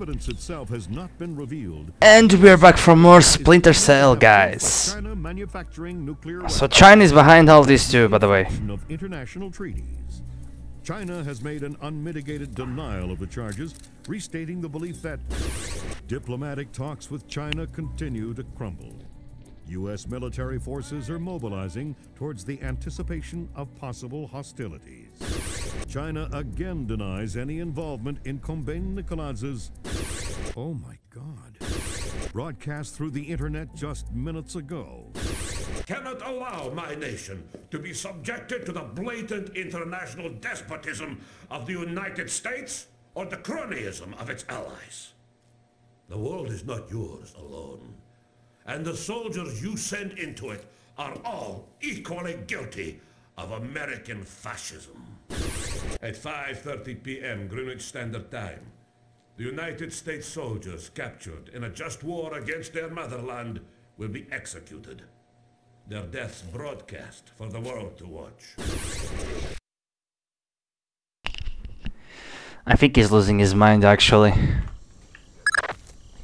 evidence itself has not been revealed. And we're back for more Splinter Cell, guys. So China is behind all this too, by the way. International treaties. China has made an unmitigated denial of the charges, restating the belief that diplomatic talks with China continue to crumble. U.S. military forces are mobilizing towards the anticipation of possible hostilities. China again denies any involvement in Combate Nikoladz's, oh my God, broadcast through the internet just minutes ago. Cannot allow my nation to be subjected to the blatant international despotism of the United States or the cronyism of its allies. The world is not yours alone. And the soldiers you send into it are all equally guilty of American fascism. At 5:30 p.m. Greenwich Standard Time, the United States soldiers captured in a just war against their motherland will be executed. Their deaths broadcast for the world to watch. I think he's losing his mind, actually.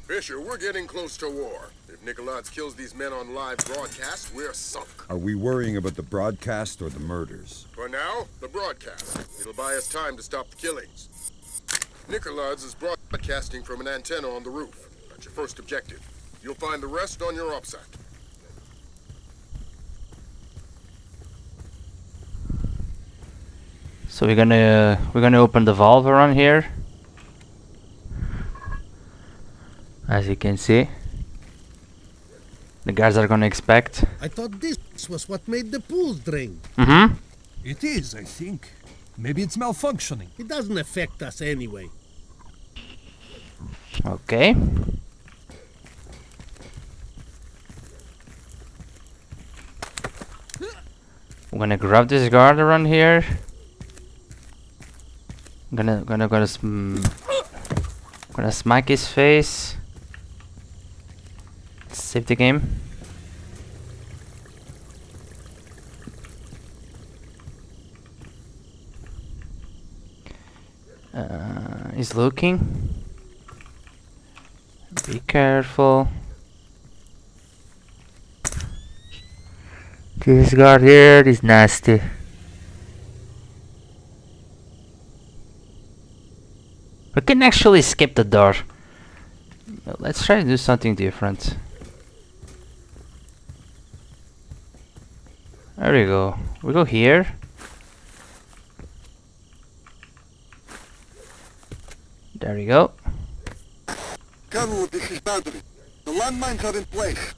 Fisher, we're getting close to war. If Nikoladz kills these men on live broadcast, we're sunk. Are we worrying about the broadcast or the murders? For now, the broadcast. It'll buy us time to stop the killings. Nikoladz is broadcasting from an antenna on the roof. That's your first objective. You'll find the rest on your upside. So we're gonna open the valve around here. As you can see, the guards are gonna expect. I thought this was what made the pool drain. Mm-hmm. It is, I think. Maybe it's malfunctioning. It doesn't affect us anyway. Okay. I'm gonna grab this guard around here. Gonna smack his face. Save the game. He's looking. Be careful. This guard here is nasty. We can actually skip the door. Let's try to do something different. There we go. We go here. There we go. Colonel, this is Boundary. The landmines are in place.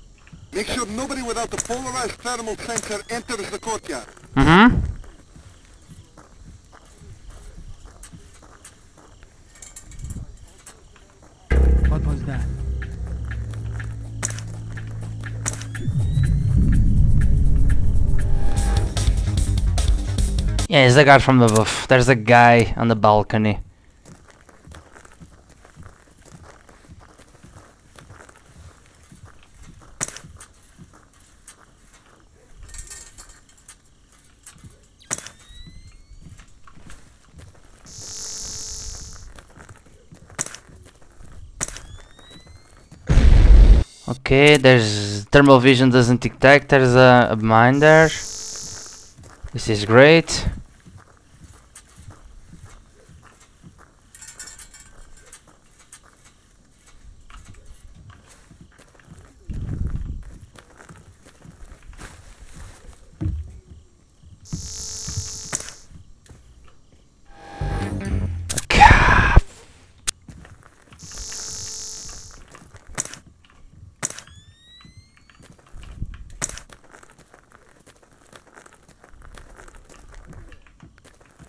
Make sure nobody without the polarized thermal sensor enters the courtyard. Mm-hmm. What was that? Yeah, it's the guy from above. There's a guy on the balcony. Okay, there's thermal vision doesn't detect. There's a mine there. This is great.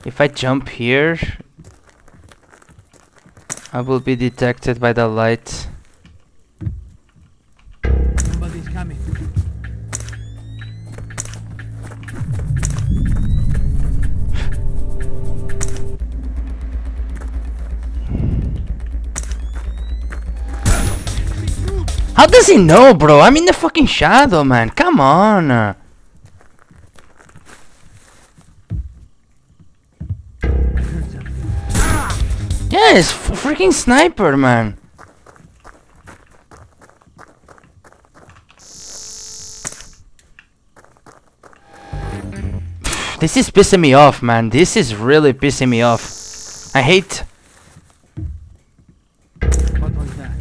If I jump here, I will be detected by the light. Somebody's coming. How does he know, bro? I'm in the fucking shadow, man. Come on. Freaking sniper, man. This is pissing me off, man. This is really pissing me off. I hate... What was that?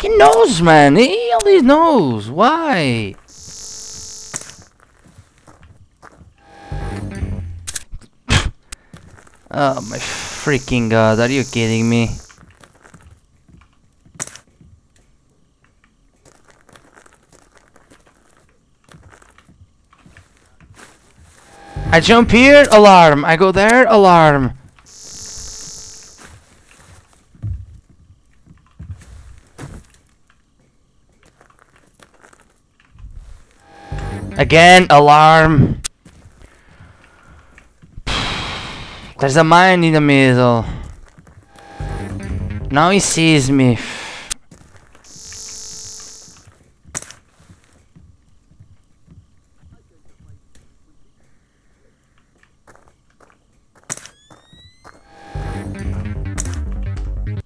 He knows, man. He only knows. Why? Oh my freaking god, are you kidding me? I jump here, alarm. I go there, alarm. Again, alarm. There's a mine in the middle. Now he sees me.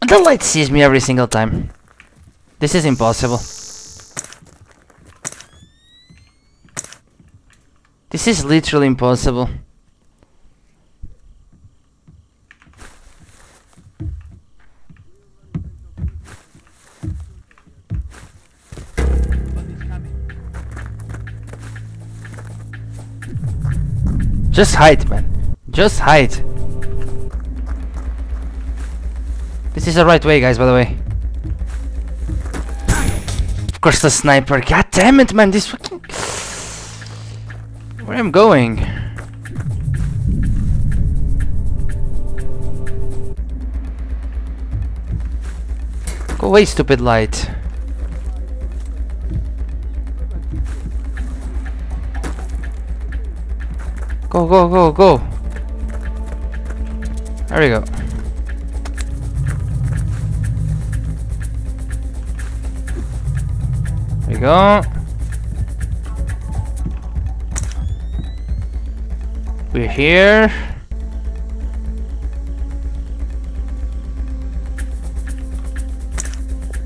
The light sees me every single time. This is impossible. This is literally impossible. Just hide, man. Just hide. This is the right way, guys, by the way. Of course the sniper. God damn it, man. This fucking... Where I'm going? Go away, stupid light. Go, go, go, go. There we go. There we go. We're here.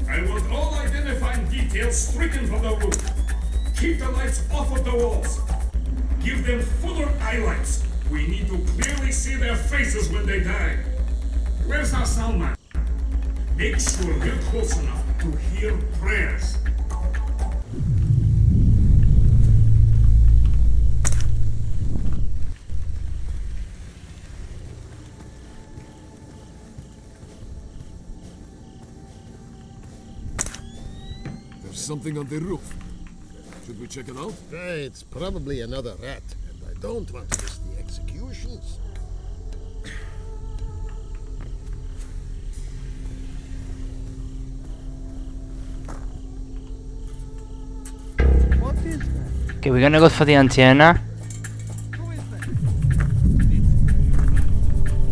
I want all identifying details stricken from the roof. Keep the lights off of the walls. Give them fuller eyelights. We need to clearly see their faces when they die. Where's our sound man? Make sure they're close enough to hear prayers. There's something on the roof. Should we check it out? It's probably another rat, and I don't want to miss the executions. What is that? Okay, we're gonna go for the antenna. Who is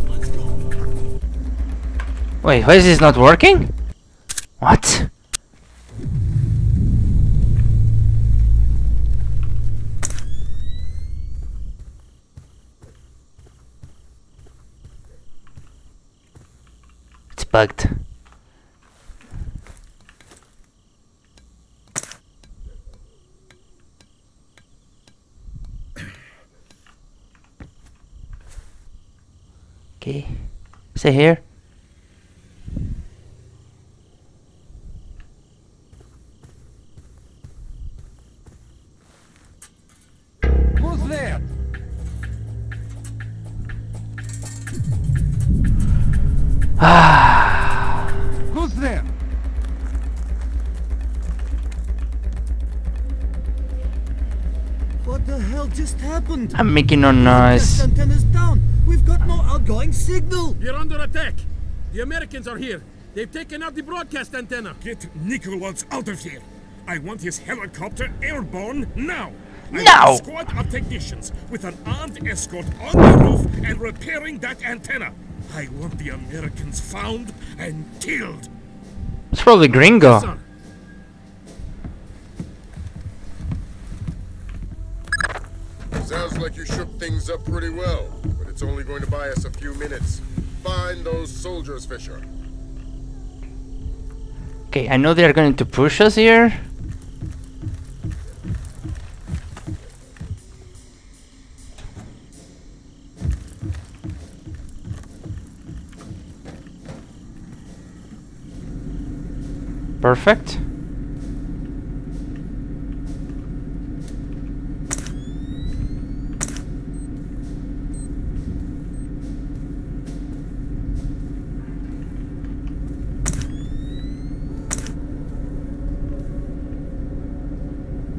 that? Let's go. Wait, why is this not working? What? Bugged. Okay, stay here. Who's there? Ah. There. What the hell just happened? I'm making no noise. The antenna's down. We've got no outgoing signal. You're under attack. The Americans are here. They've taken out the broadcast antenna. Get Nikoladz out of here. I want his helicopter airborne now. Now. Squad of technicians with an armed escort on the roof and repairing that antenna. I want the Americans found and killed. It's probably Grinko. Sounds like you shook things up pretty well, but it's only going to buy us a few minutes. Find those soldiers, Fisher. Okay, I know they're going to push us here. Perfect.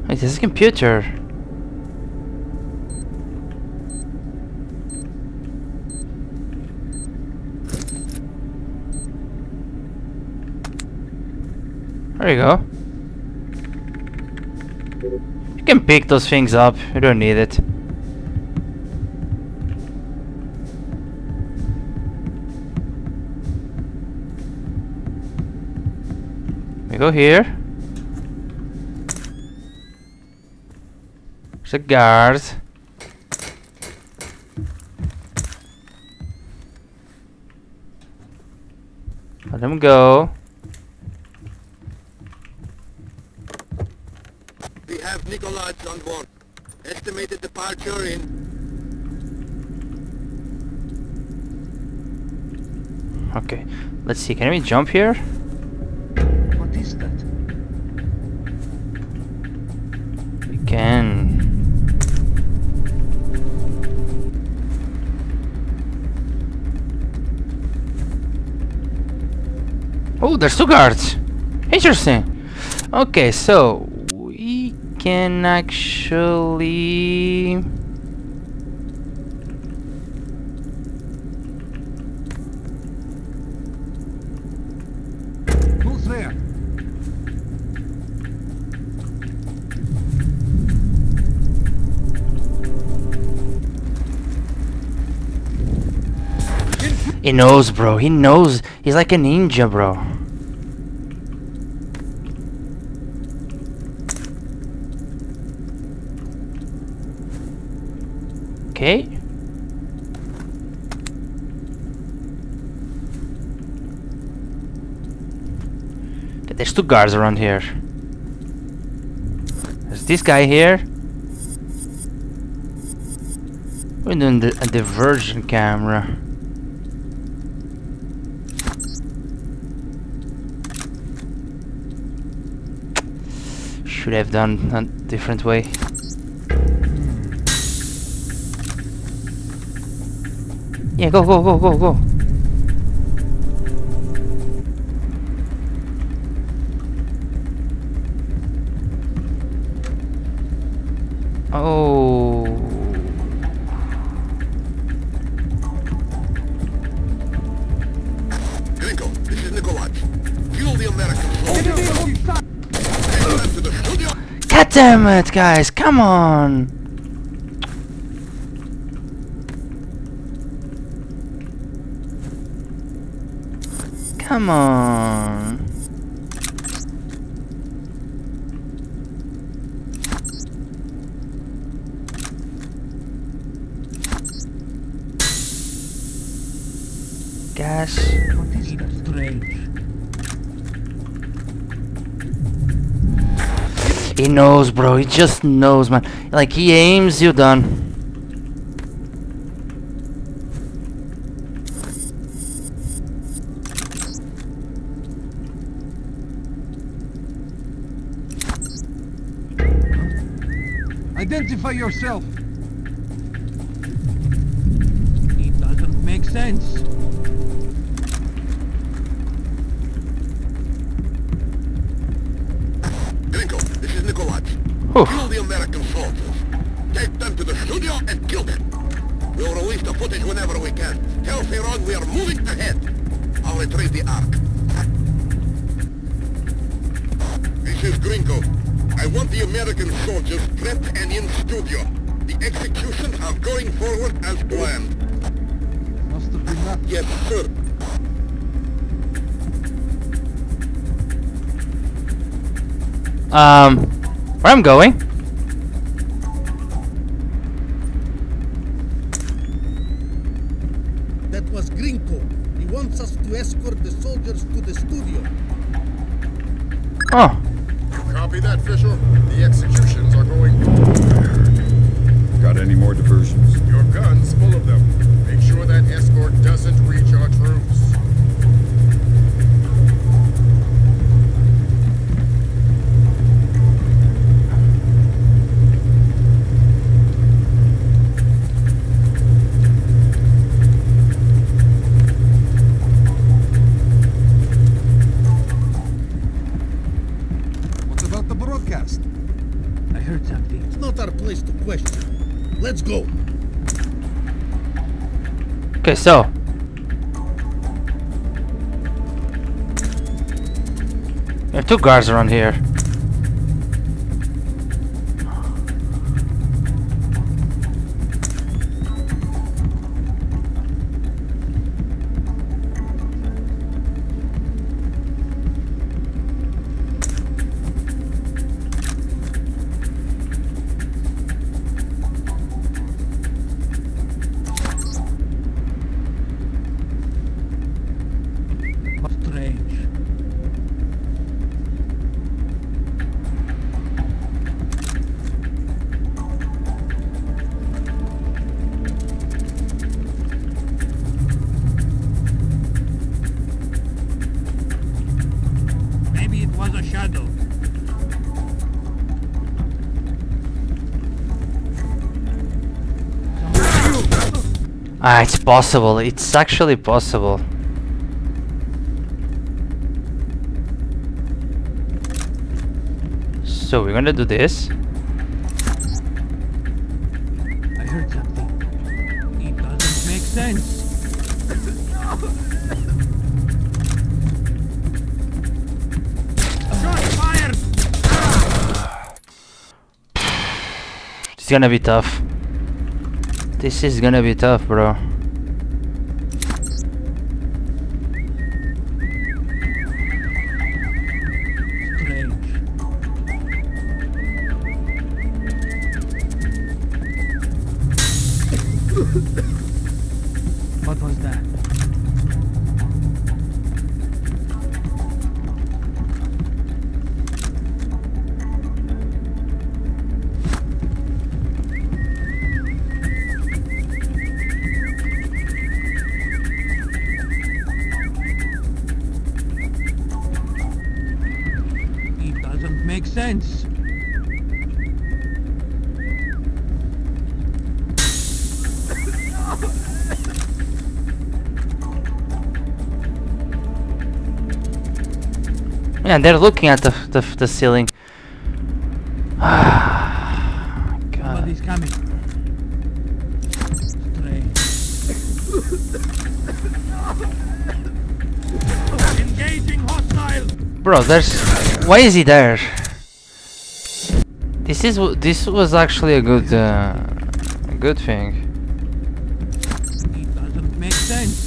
Wait, this is a computer. There you go. You can pick those things up, you don't need it. We go here. There's a guard. Let him go. Nikoladz on board. Estimated departure in... Okay, let's see, can we jump here? What is that? We can... Oh, there's two guards! Interesting! Okay, so... can actually who's there? He knows, bro. He knows. He's like a ninja, bro. Okay. There's two guards around here. There's this guy here. We're doing a diversion camera. Should have done a different way. Yeah, go, go, go, go, go. Oh. Grinko, this is Nikolaj. Kill the Americans. God damn it, guys, come on. Come on. Gosh. What is that strange? He knows, bro. He just knows, man. Like, he aims, you're done. Identify yourself. It doesn't make sense. Grinko, this is Nikolaj. Kill the American soldiers. Take them to the studio and kill them. We'll release the footage whenever we can. Tell Feirong we are moving ahead. I'll retrieve the Ark. This is Grinko. I want the American soldiers trapped and in studio. The executions are going forward as planned. Must have been that. Yes, sir. Where I'm going? That was Grinko. He wants us to escort the soldiers to the studio. Oh. Copy that, Fisher. The executions are going. Got any more diversions? Your gun's full of them. Make sure that escort doesn't reach our troops. Let's go. Okay, so there are two guards around here. Ah, it's possible. It's actually possible. So we're gonna do this. I heard something. It doesn't make sense. It's gonna be tough. This is gonna be tough, bro. Man, they're looking at the ceiling. Ah, God. He's coming. Engaging hostile. Bro, there's. Why is he there? This was actually a good thing. It doesn't make sense.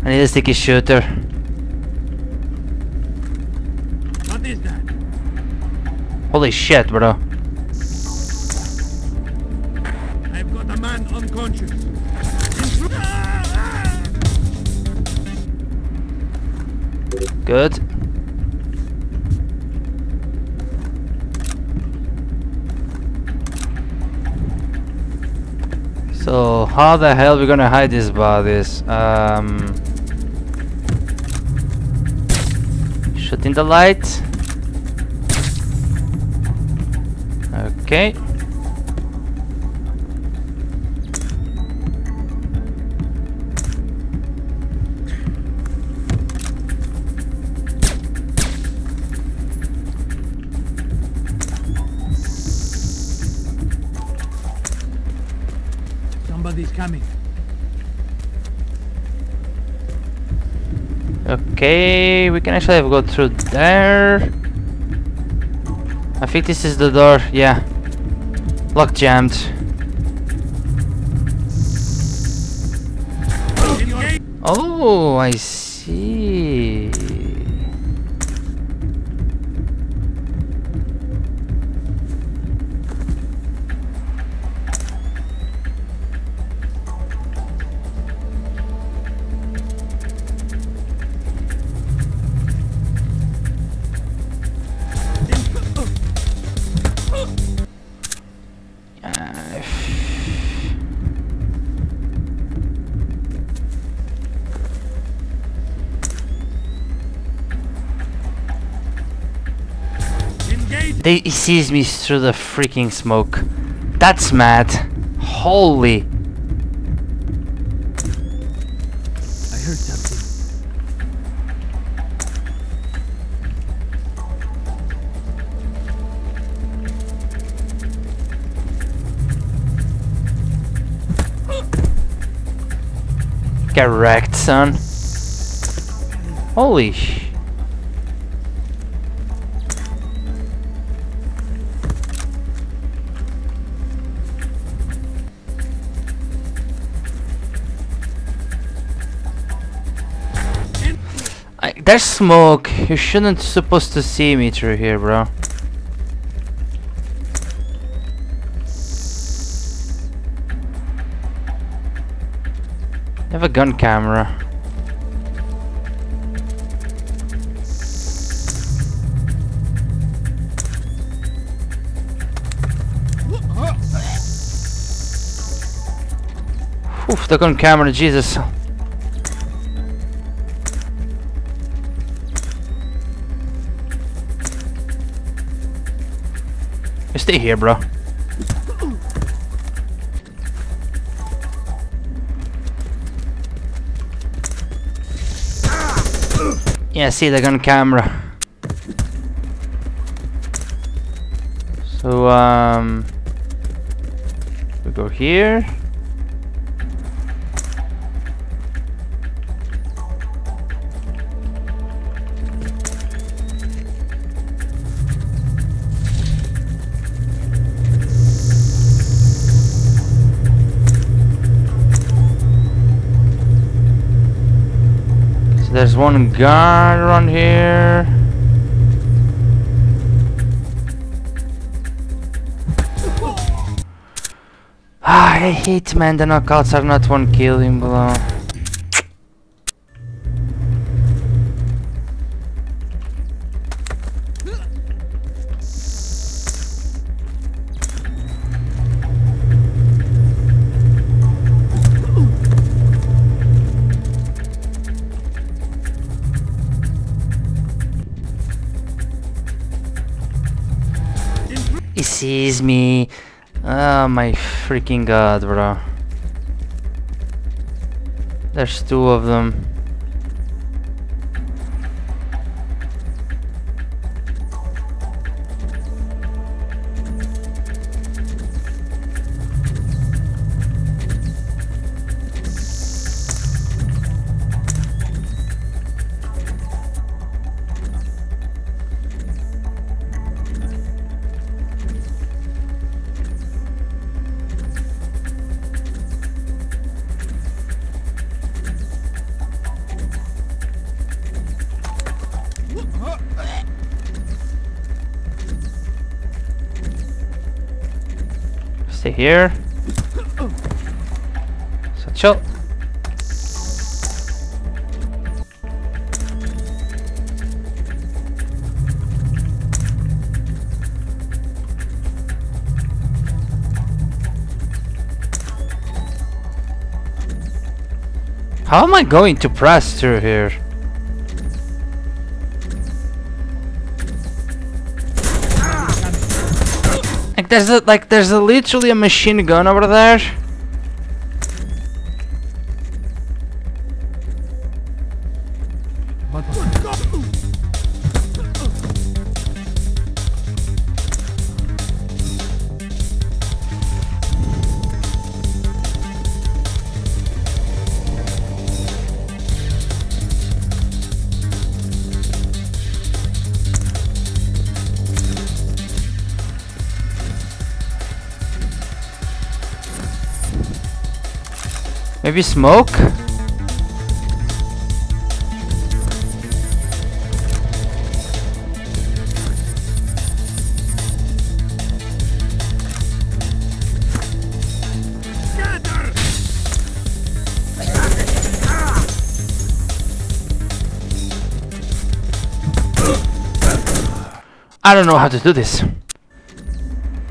I need a sticky shooter. What is that? Holy shit, bro. I've got a man unconscious. Good. So how the hell are we gonna hide these bodies? Shooting the light. Okay. Somebody's coming. Okay, we can actually have go through there. I think this is the door, yeah. Lock jammed. Oh, I see. He sees me through the freaking smoke. That's mad. Holy. I heard something. Get wrecked, son. Holy sh. There's smoke. You shouldn't supposed to see me through here, bro. I have a gun camera. Oof, the gun camera, Jesus. Stay here, bro. Yeah, see the gun camera. So we go here. There's one guard around here. I hate, man, the knockouts are not one killing blow. Sees me. Oh my freaking god, bro. There's two of them. Stay here. So chill. How am I going to press through here? There's literally a machine gun over there. Maybe smoke? I don't know how to do this.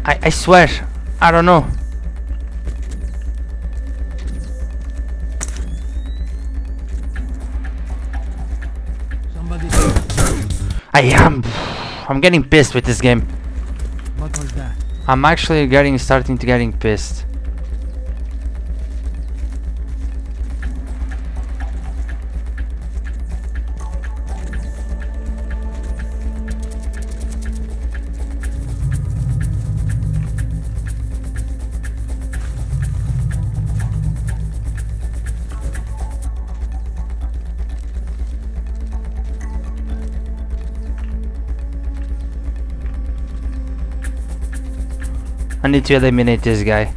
I swear, I don't know. I'm getting pissed with this game. I'm actually starting to get pissed. I need to eliminate this guy.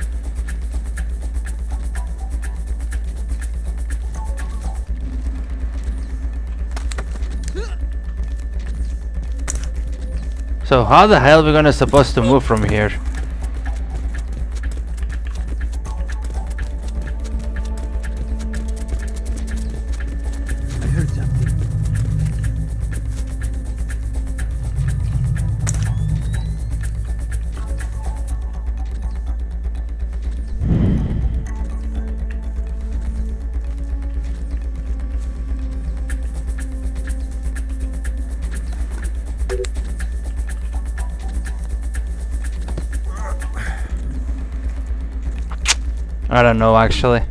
So how the hell are we gonna supposed to move from here? I don't know actually.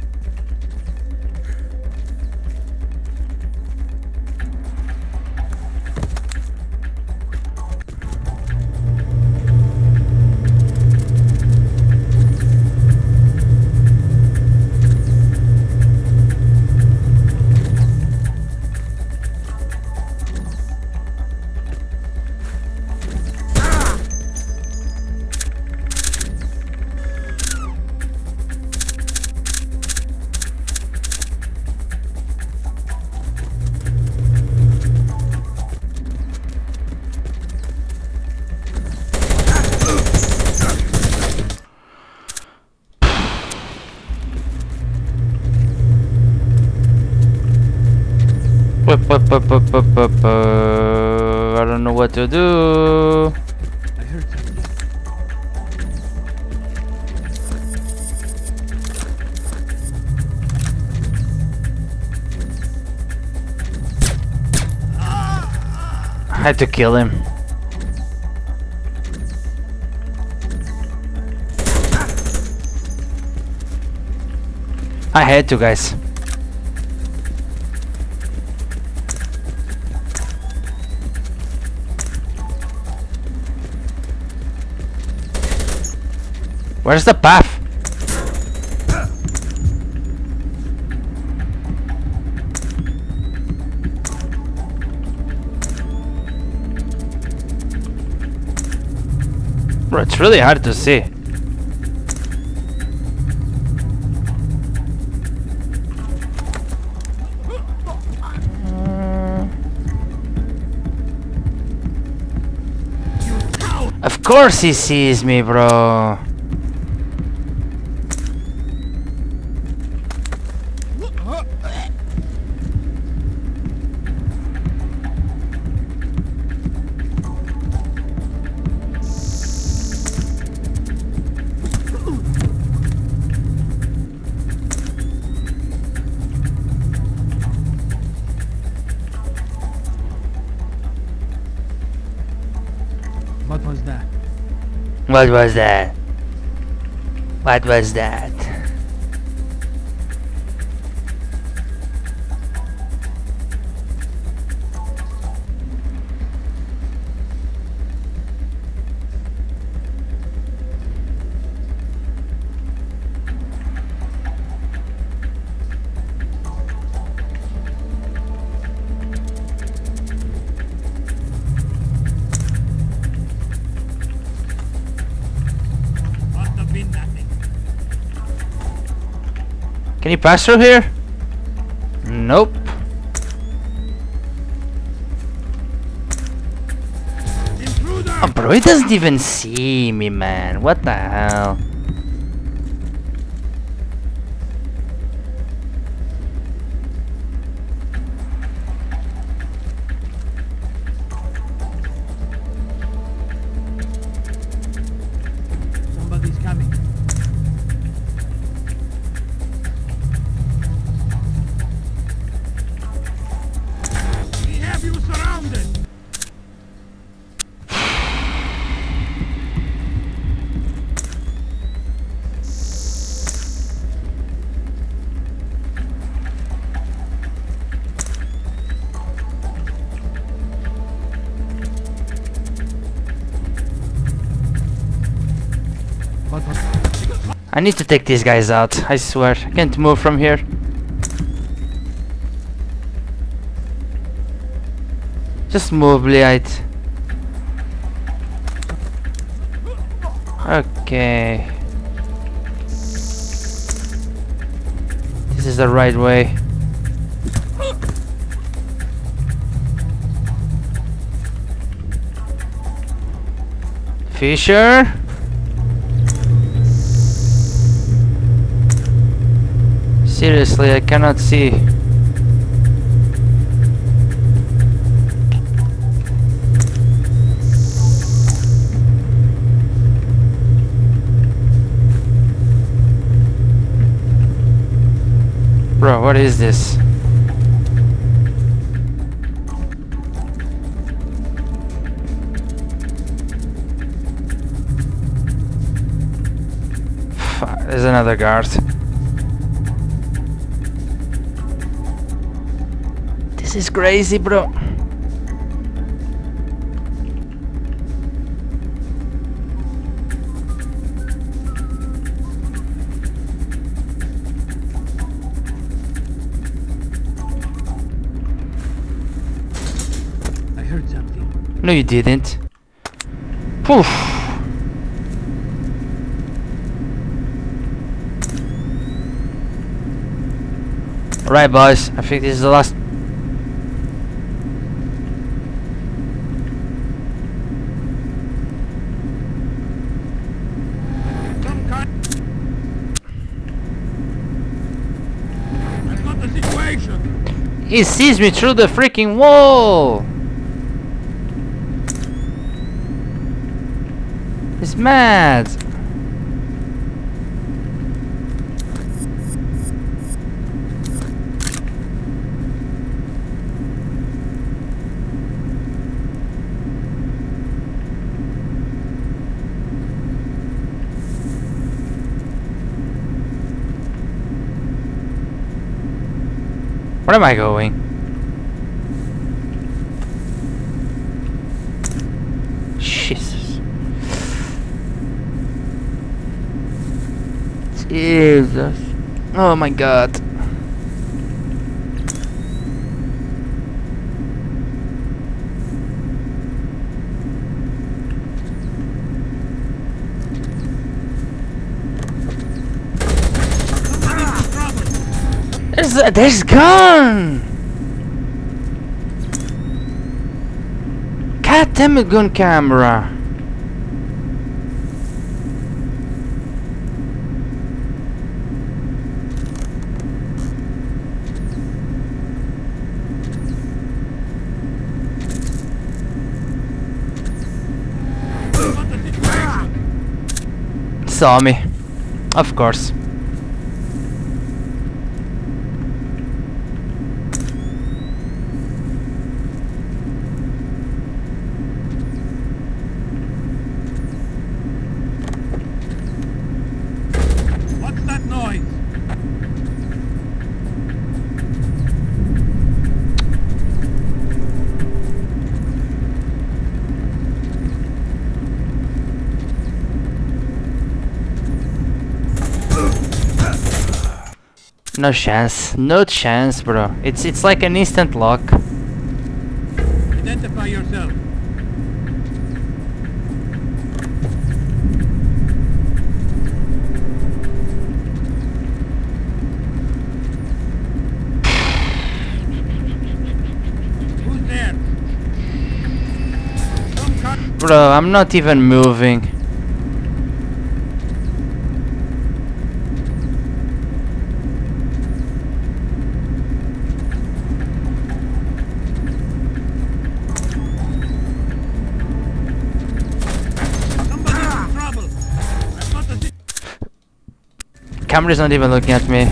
I don't know what to do. I had to kill him. I had to, guys. Where's the path? Bro, it's really hard to see. Of course he sees me, bro. What was that? What was that? Can you pass through here? Nope. Oh, bro, he doesn't even see me, man. What the hell? I need to take these guys out, I swear. I can't move from here. Just move, Light. Okay. This is the right way. Fisher? Seriously, I cannot see. Bro, what is this? There's another guard. This is crazy, bro. I heard something. No, you didn't. Poof. Alright boys, I think this is the last. I got the situation. He sees me through the freaking wall. He's mad. Where am I going? Jesus. Jesus. Oh my god. There's gun! God damn it, gun camera! Saw me, of course. No chance, no chance, bro. It's like an instant lock. Identify yourself. Who's there? Bro, I'm not even moving. Camera's not even looking at me.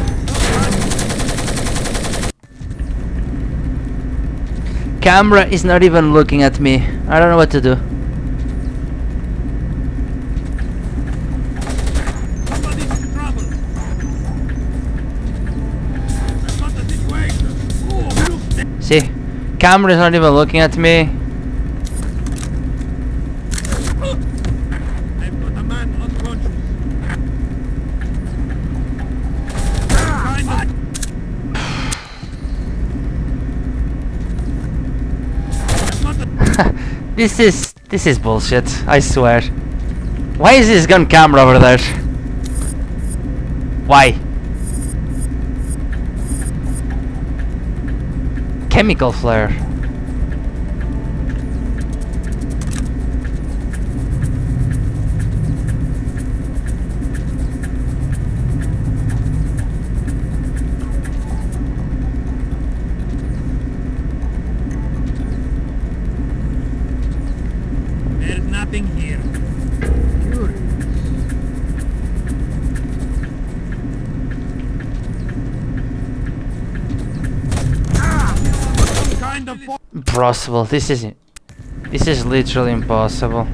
Camera is not even looking at me. I don't know what to do. See? Camera's not even looking at me. This is bullshit, I swear. Why is this gun camera over there? Why? Chemical flare. Impossible. This is literally impossible.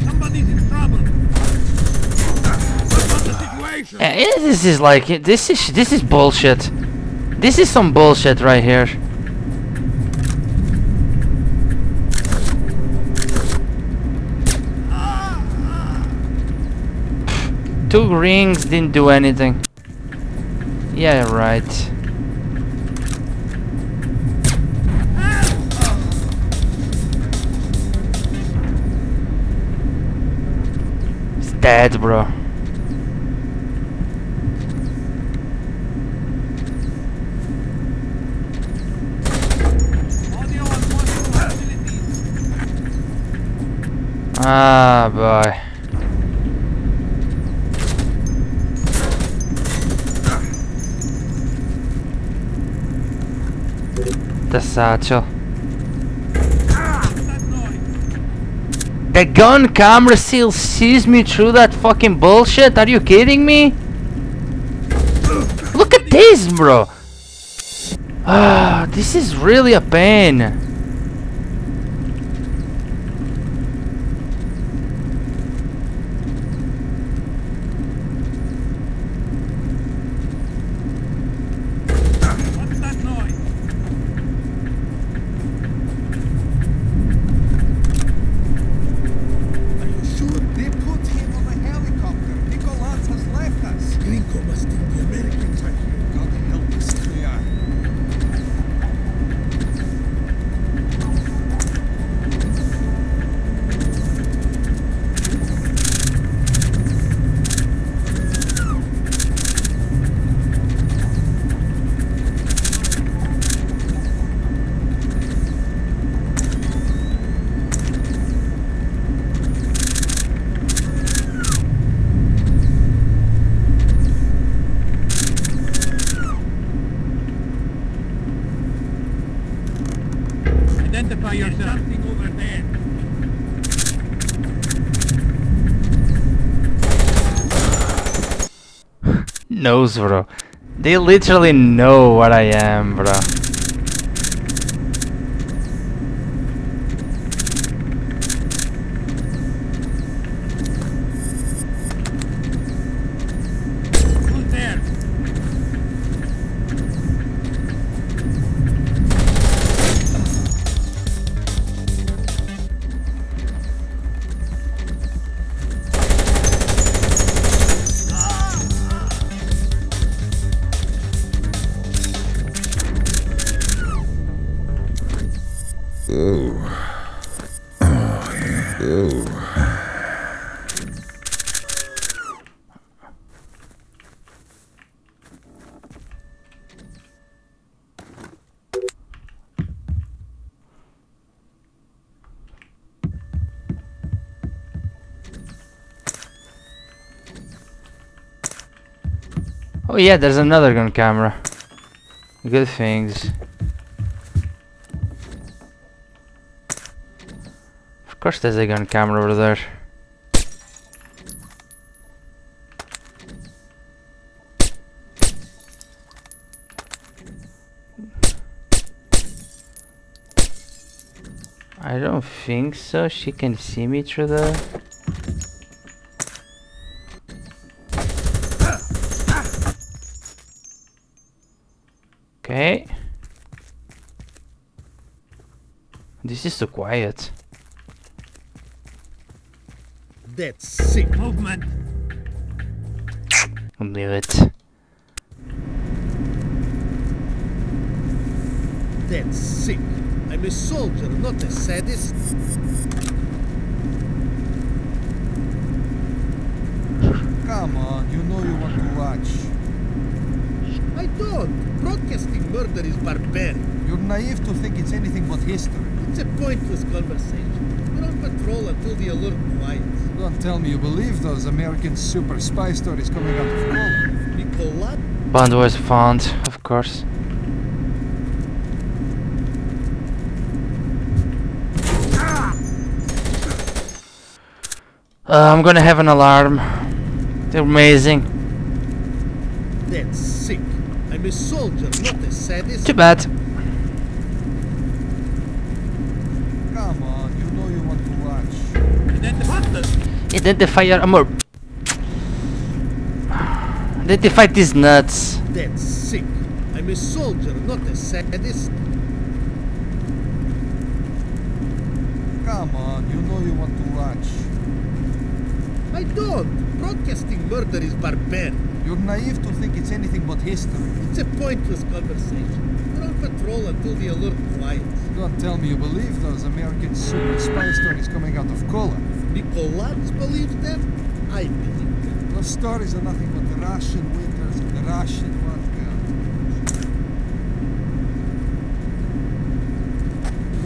Somebody's in trouble. What's the situation? This is bullshit. This is some bullshit right here. Two rings didn't do anything. Yeah, right. Dead, bro. Ah, boy. The satchel. The gun camera still sees me through that fucking bullshit? Are you kidding me? Look at this, bro! Ah, this is really a pain. What's that noise? Knows, bro. They literally know what I am, bro. Oh yeah, there's another gun camera. Good things. Of course there's a gun camera over there. I don't think so. She can see me through the... Okay. This is so quiet. That's sick movement. I knew it. That's sick. I'm a soldier, not a sadist. Come on, you know you want to watch. I don't. Broadcasting murder is barbaric. You're naive to think it's anything but history. It's a pointless conversation. We're on patrol until the alert quiets. Don't tell me you believe those American super spy stories coming out of Poland. Nikolaj? Pandora is found, of course. I'm gonna have an alarm. They're amazing. That's sick. I'm a soldier, not a sadist. Too bad. Come on, you know you want to watch. Identify your armor. Identify these nuts. That's sick. I'm a soldier, not a sadist. Come on, you know you want to watch. I don't! Broadcasting murder is barbaric. You're naive to think it's anything but history. It's a pointless conversation. We're on patrol until the alert quiets. Don't tell me you believe those American super spy stories coming out of Poland. Nikoladz believes them? I believe them. Those stories are nothing but the Russian winters and the Russian vodka.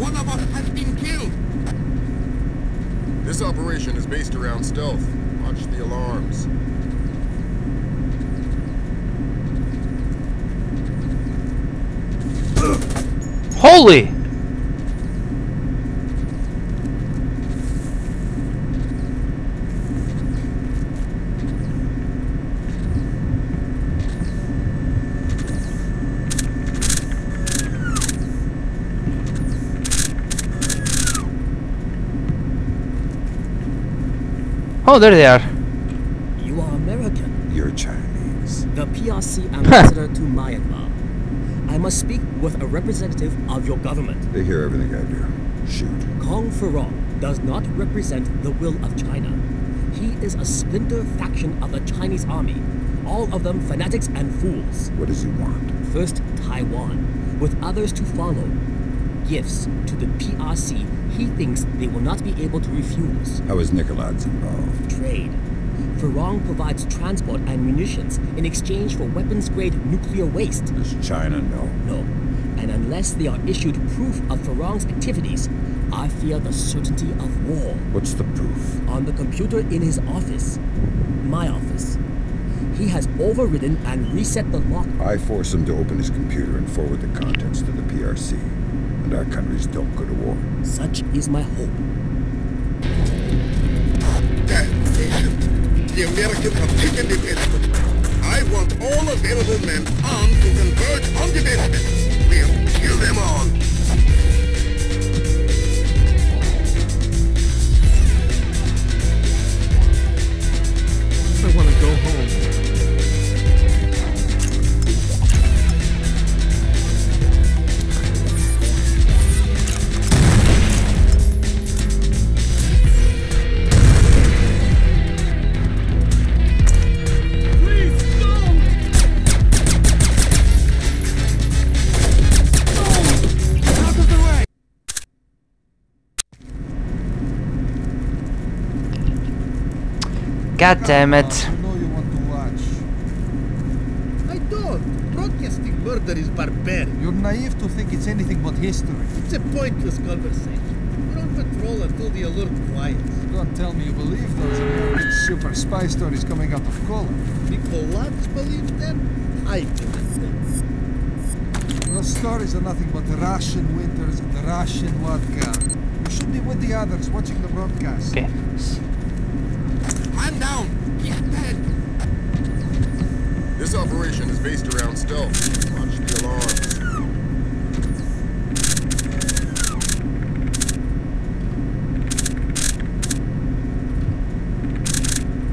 One of us has been killed! This operation is based around stealth. Watch the alarms. Holy! Oh, there they are. You are American. You're Chinese. The PRC ambassador to Myanmar. I must speak with a representative of your government. They hear everything I do. Shoot. Kong Feirong does not represent the will of China. He is a splinter faction of the Chinese army. All of them fanatics and fools. What does he want? First, Taiwan, with others to follow. Gifts to the PRC he thinks they will not be able to refuse. How is Nikoladz involved? Trade. Feirong provides transport and munitions in exchange for weapons-grade nuclear waste. Does China know? No. And unless they are issued proof of Feirong's activities, I fear the certainty of war. What's the proof? On the computer in his office. My office. He has overridden and reset the lock. I force him to open his computer and forward the contents to the PRC. And our countries don't go to war. Such is my hope. The Americans have taken the basement. I want all available men armed to converge on the basement. We'll kill them all. I want to go home. God damn it. You know you want to watch. I don't. Broadcasting murder is barbaric. You're naive to think it's anything but history. It's a pointless conversation. We're on patrol until the alert quiets. Don't tell me you believe those American super spy stories coming out of Poland. Nikoladz believe them? I believe them. Those stories are nothing but the Russian winters and the Russian vodka. You should be with the others watching the broadcast. Okay. Man down! He's dead! This operation is based around stealth. Watch the alarm.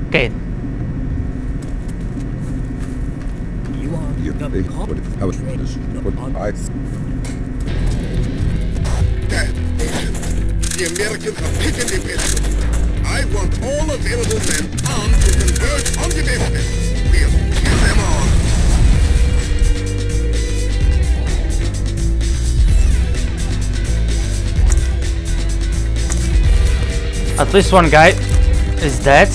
Okay. You are the cop? How is this? What I... The Americans are taking the basement. I want all available men armed to converge on the basement. We'll kill them all. At least one guy is dead.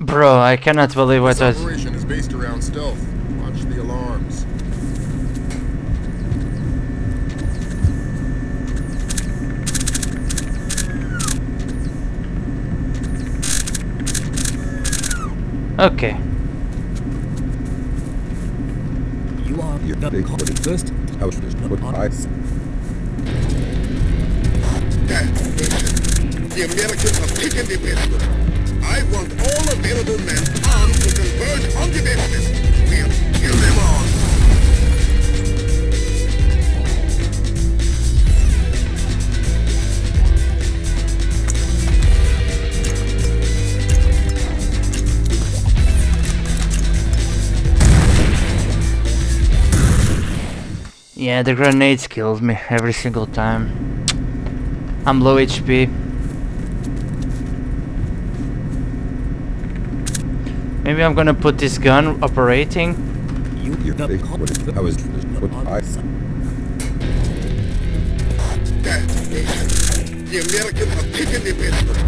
Bro, I cannot believe what I... This operation is based around stealth. Watch the alarms. Okay. You are your double calling first. How should I put eyes? The Americans are picking the best. I want all available men armed to converge on the basis. We'll kill them all. Yeah, the grenades kills me every single time. I'm low HP. Maybe I'm gonna put this gun operating. The Americans are picking the business.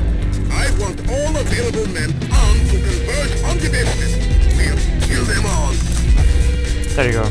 I want all available men armed to converge on the business. We'll kill them all. There you go.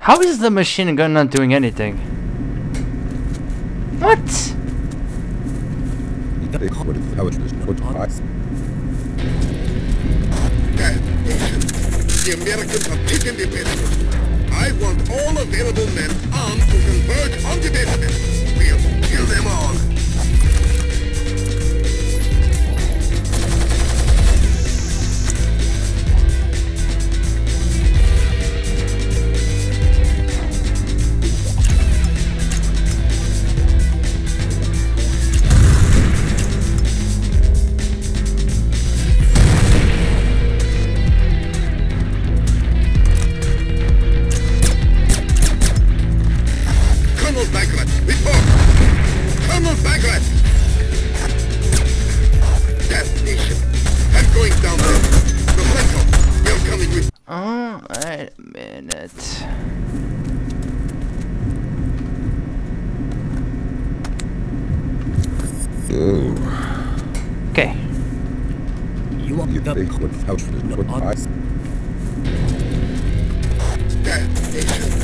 How is the machine gun not doing anything? What? The Americans are picking the basement. I want all available men armed to converge on the basement. We'll kill them all.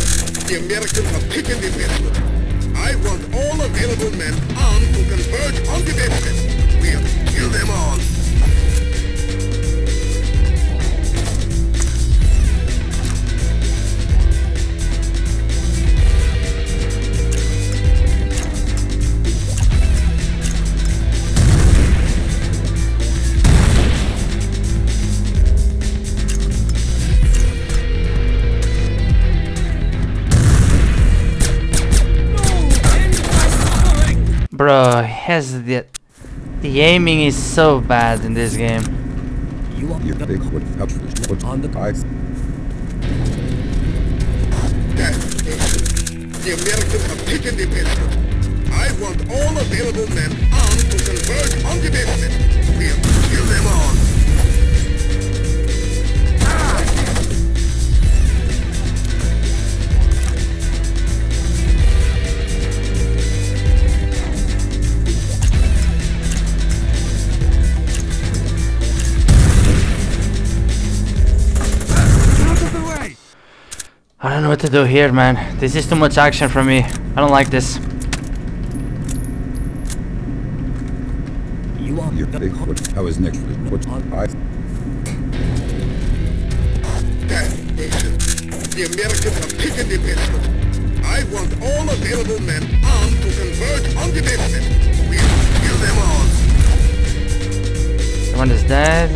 The Americans are picking the basement. I want all available men armed to converge on the basement. We'll kill them all. Bro, has the aiming is so bad in this game. You are on the ice. The Americans are picking the basement. I want all available men armed to converge on the basement. We'll kill them all. I don't know what to do here, man. This is too much action for me. I don't like this. I was next. The Americans are picking the basement. I want all available men armed to converge on the basement. We'll kill them all. Someone is dead.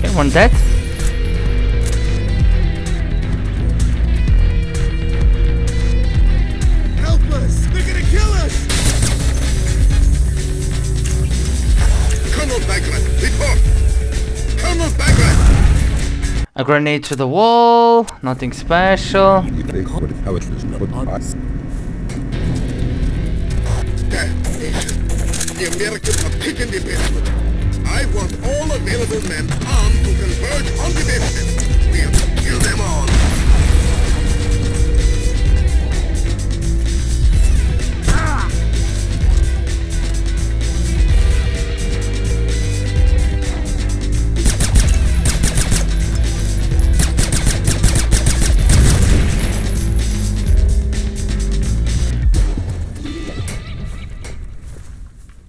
Okay, one dead. A grenade to the wall, nothing special. The Americans are picking the basement. I want all available men armed to converge on the basement. We'll kill them all.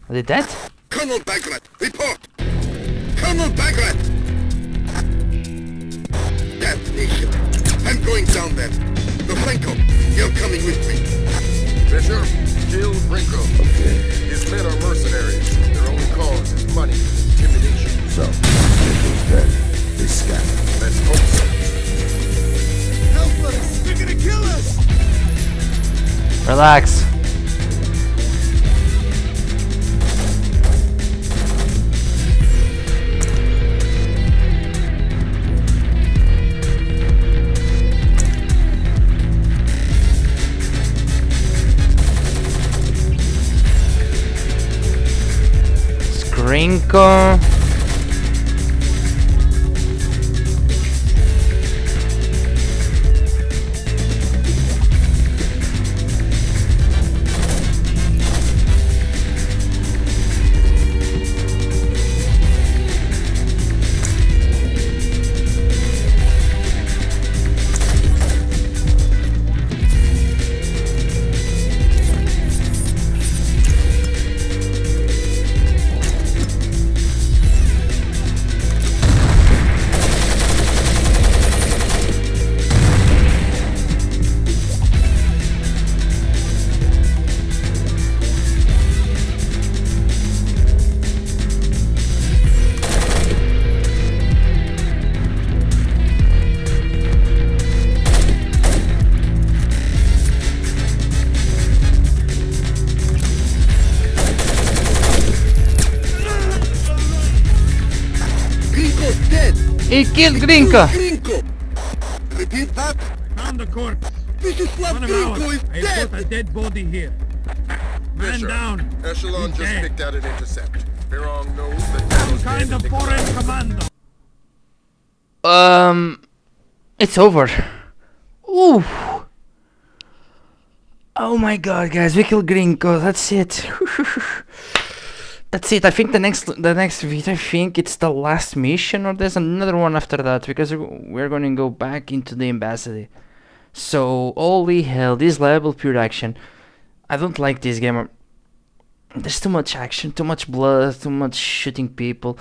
Are they dead? Colonel Bagrat, report! Colonel Bagrat! Damnation! I'm going down there. The Grinko, you're coming with me. Fisher, kill Grinko. Okay. His men are mercenaries. Their only cause is money and intimidation. So, Grinko's dead. They scattered. Let's hope so. Help us! They're gonna kill us! Relax. Grinko. He killed Grinko! Repeat that? Found the corpse. This is what Grinko is dead! I put a dead body here. Man Fisher, down! Echelon just picked out an intercept. Feirong knows that some kind of foreign commando. It's over. Ooh! Oh my god, guys, we killed Grinko, that's it. That's it. I think the next video, I think it's the last mission, or there's another one after that, because we're going to go back into the embassy. So holy hell, this level pure action. I don't like this game. There's too much action, too much blood, too much shooting people.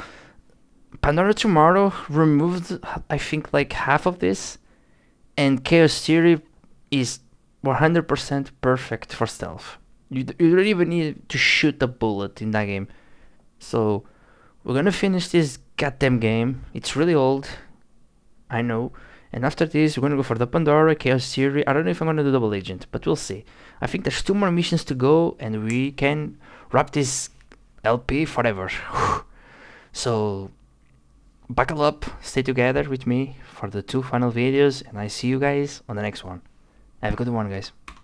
Pandora Tomorrow removed, I think, like half of this, and Chaos Theory is 100% perfect for stealth. You don't even need to shoot a bullet in that game. So we're gonna finish this goddamn game. It's really old, I know. And after this, we're gonna go for the Pandora, Chaos Theory. I don't know if I'm gonna do Double Agent, but we'll see. I think there's 2 more missions to go, and we can wrap this LP forever. So buckle up, stay together with me for the 2 final videos, and I see you guys on the next one. Have a good one, guys.